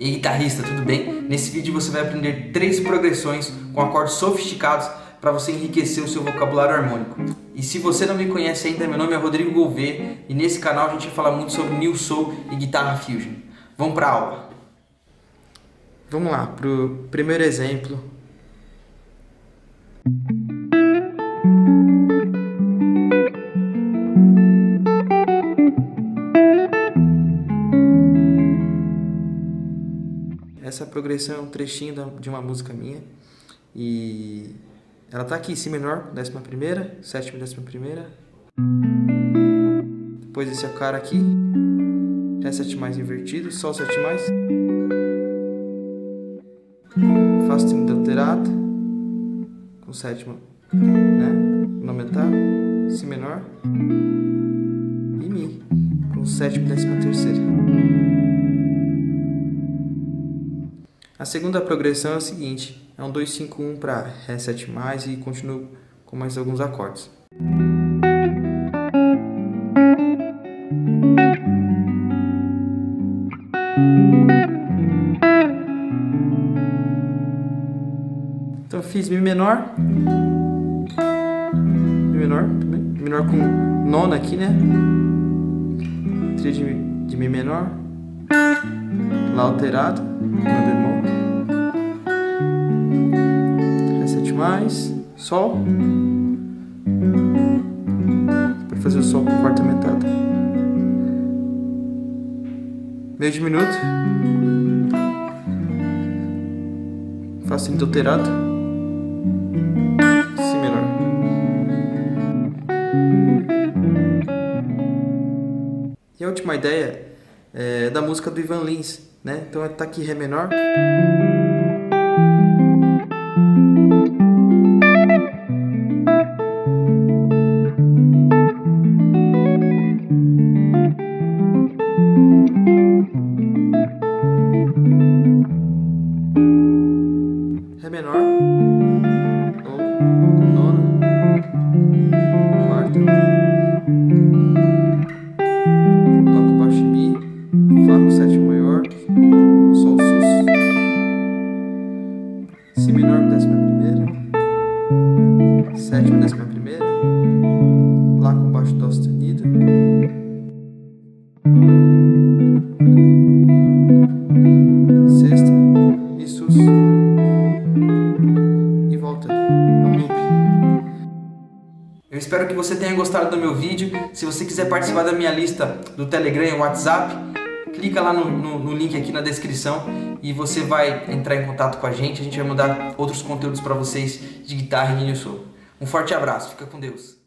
E aí, guitarrista, tudo bem? Nesse vídeo você vai aprender 3 progressões com acordes sofisticados para você enriquecer o seu vocabulário harmônico. E se você não me conhece ainda, meu nome é Rodrigo Gouveia e nesse canal a gente vai falar muito sobre Neo Soul e guitarra fusion. Vamos para a aula. Vamos lá, pro primeiro exemplo. Essa progressão é um trechinho de uma música minha e ela tá aqui, si menor, 11ª, sétima, 11ª. Depois esse é o cara aqui, ré 7 mais invertido, sol 7 mais, fá sustenido alterado com sétima, né, no aumentar, si menor e mi com sétima, 13ª. A segunda progressão é a seguinte, é um 2-5-1 para Ré 7 mais e continuo com mais alguns acordes. Então eu fiz Mi menor com nona aqui, né? Tria de Mi menor, Lá alterado, Lá bemol. Mais, Sol, para fazer o Sol com a 4ª metade, meio diminuto, Fá sustenido alterado, Si menor. E a última ideia é da música do Ivan Lins, né? Então tá aqui Ré menor, Si menor, 11ª, sétima, 11ª, Lá com baixo Dó sustenido, sexta e Sus, e volta, é um loop. Eu espero que você tenha gostado do meu vídeo. Se você quiser participar da minha lista do Telegram e WhatsApp, clica lá no link aqui na descrição e você vai entrar em contato com a gente vai mandar outros conteúdos para vocês de guitarra e Neo Soul. Um forte abraço, fica com Deus!